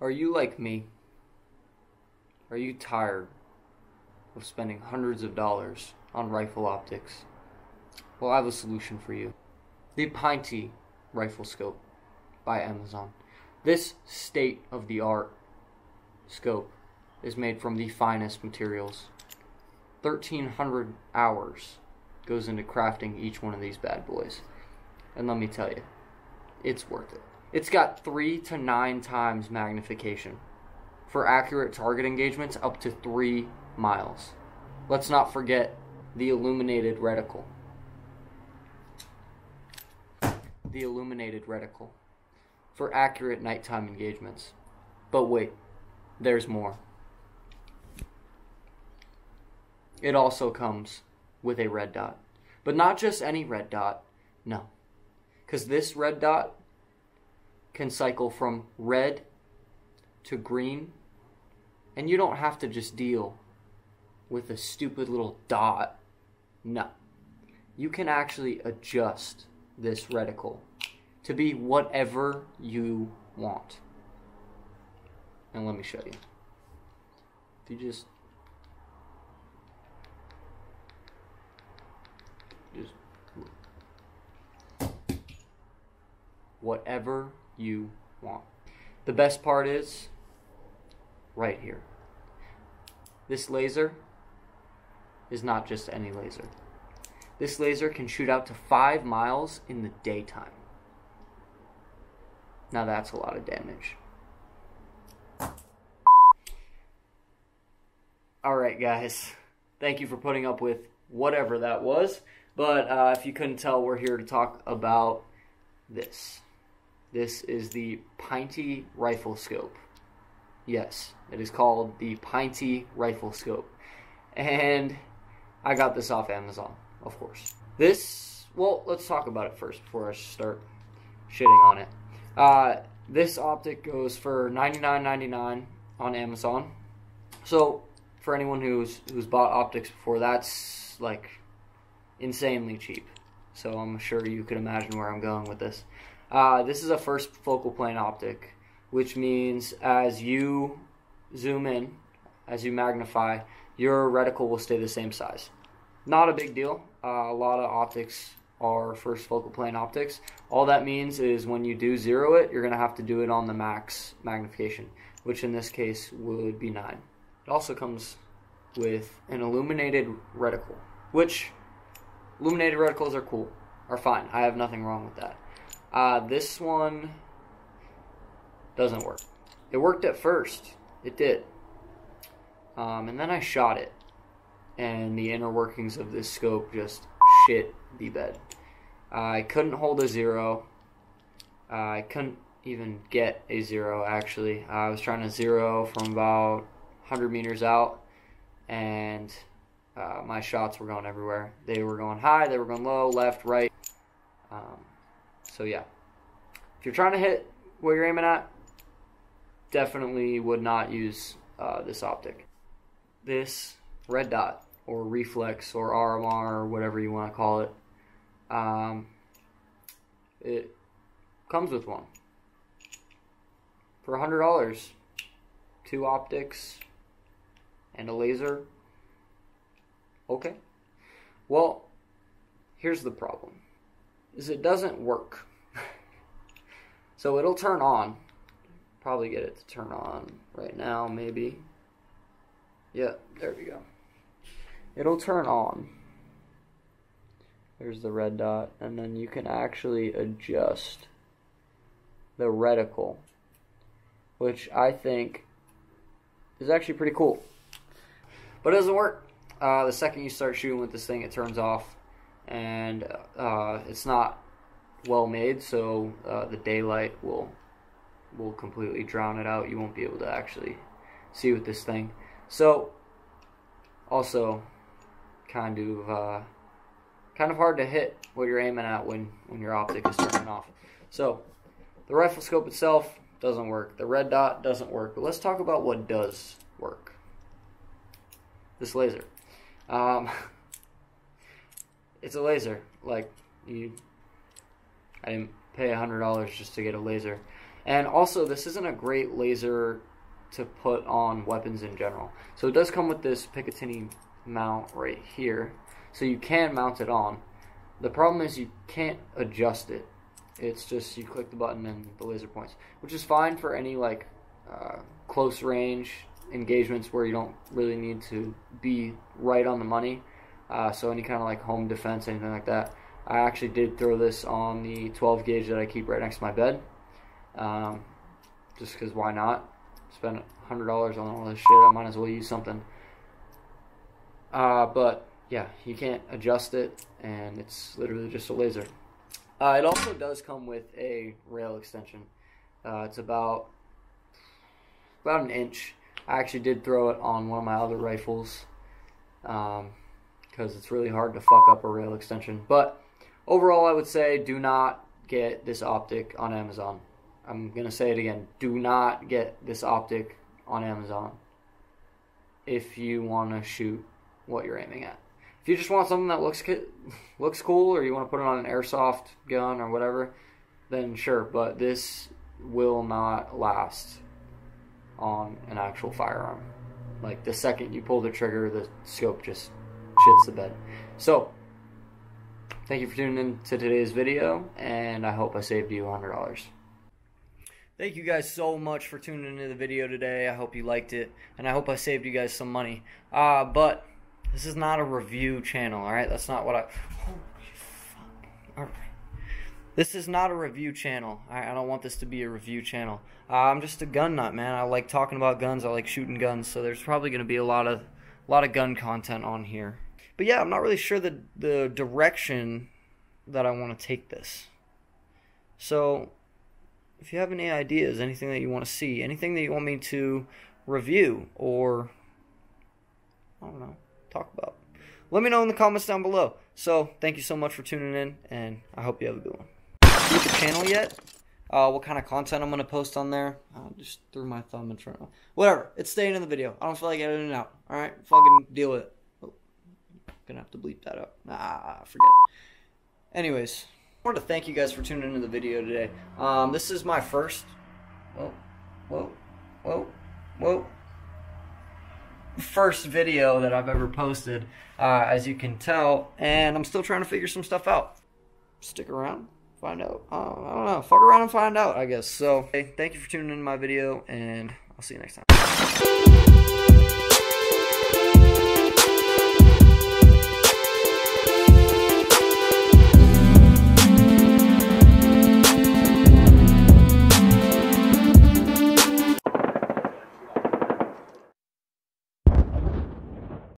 Are you like me? Are you tired of spending hundreds of dollars on rifle optics? Well, I have a solution for you. The Pinty Rifle Scope by Amazon. This state-of-the-art scope is made from the finest materials. 1,300 hours goes into crafting each one of these bad boys. And let me tell you, it's worth it. It's got 3 to 9 times magnification for accurate target engagements up to 3 miles. Let's not forget the illuminated reticle. The illuminated reticle for accurate nighttime engagements. But wait, there's more. It also comes with a red dot, but not just any red dot, no, because this red dot can cycle from red to green, and you don't have to just deal with a stupid little dot. No, you can actually adjust this reticle to be whatever you want. And let me show you. If you just whatever you want. The best part is right here. This laser is not just any laser. This laser can shoot out to 5 miles in the daytime. Now that's a lot of damage. Alright guys, thank you for putting up with whatever that was. But if you couldn't tell, we're here to talk about this. This is the Pinty Rifle Scope. Yes, it is called the Pinty Rifle Scope. And I got this off Amazon, of course. This, well, let's talk about it first before I start shitting on it. This optic goes for $99.99 on Amazon. So, for anyone who's bought optics before, that's like insanely cheap. So I'm sure you can imagine where I'm going with this. This is a first focal plane optic, which means as you zoom in, as you magnify, your reticle will stay the same size. Not a big deal. A lot of optics are first focal plane optics. All that means is when you do zero it, you're going to have to do it on the max magnification, which in this case would be 9. It also comes with an illuminated reticle, which illuminated reticles are cool, are fine. I have nothing wrong with that. This one doesn't work. It worked at first. It did. And then I shot it, and the inner workings of this scope just shit the bed. I couldn't hold a zero. I couldn't even get a zero, actually. I was trying to zero from about 100 meters out, and my shots were going everywhere. They were going high, they were going low, left, right. So yeah, if you're trying to hit what you're aiming at, definitely would not use this optic. This red dot, or reflex, or RMR, or whatever you want to call it, it comes with one. For $100, 2 optics, and a laser. Okay, well, here's the problem, is it doesn't work. So it'll turn on, probably get it to turn on right now, maybe. Yeah, there we go. It'll turn on. There's the red dot, and then you can actually adjust the reticle, which I think is actually pretty cool. But it doesn't work. The second you start shooting with this thing, it turns off, and it's not well made, so the daylight will completely drown it out. You won't be able to actually see with this thing. So also kind of hard to hit what you're aiming at when your optic is turning off. So the rifle scope itself doesn't work. The red dot doesn't work. But let's talk about what does work. This laser. It's a laser. Like, I didn't pay $100 just to get a laser. And also, this isn't a great laser to put on weapons in general. So it does come with this Picatinny mount right here, so you can mount it on. The problem is you can't adjust it. It's just you click the button and the laser points, which is fine for any like close range engagements where you don't really need to be right on the money. So any kind of like home defense, anything like that. I actually did throw this on the 12 gauge that I keep right next to my bed, just because why not? Spend $100 on all this shit, I might as well use something. But yeah, you can't adjust it, and it's literally just a laser. It also does come with a rail extension. It's about an inch. I actually did throw it on one of my other rifles, because it's really hard to fuck up a rail extension. But overall, I would say do not get this optic on Amazon. I'm going to say it again. Do not get this optic on Amazon if you want to shoot what you're aiming at. If you just want something that looks cool, or you want to put it on an airsoft gun or whatever, then sure, but this will not last on an actual firearm. Like, the second you pull the trigger, the scope just shits the bed. So, thank you for tuning in to today's video, and I hope I saved you $100. Thank you guys so much for tuning into the video today. I hope you liked it, and I hope I saved you guys some money. But this is not a review channel, all right? That's not what I... Holy fuck. All right. This is not a review channel. I don't want this to be a review channel. I'm just a gun nut, man. I like talking about guns. I like shooting guns. So there's probably going to be a lot of gun content on here. But yeah, I'm not really sure the direction that I want to take this. So if you have any ideas, anything that you want to see, anything that you want me to review or, I don't know, talk about, let me know in the comments down below. So, thank you so much for tuning in, and I hope you have a good one. Not the channel yet, what kind of content I'm going to post on there, I just threw my thumb in front of whatever, it's staying in the video. I don't feel like editing it out, alright? Fucking deal with it. Oh, I'm going to have to bleep that up. Nah, forget it. Anyways, I wanted to thank you guys for tuning into the video today. This is my first... Whoa, whoa, whoa, whoa. First video that I've ever posted, as you can tell. And I'm still trying to figure some stuff out. Stick around, find out. I don't know. Fuck around and find out, I guess. So, hey, thank you for tuning into my video, and I'll see you next time.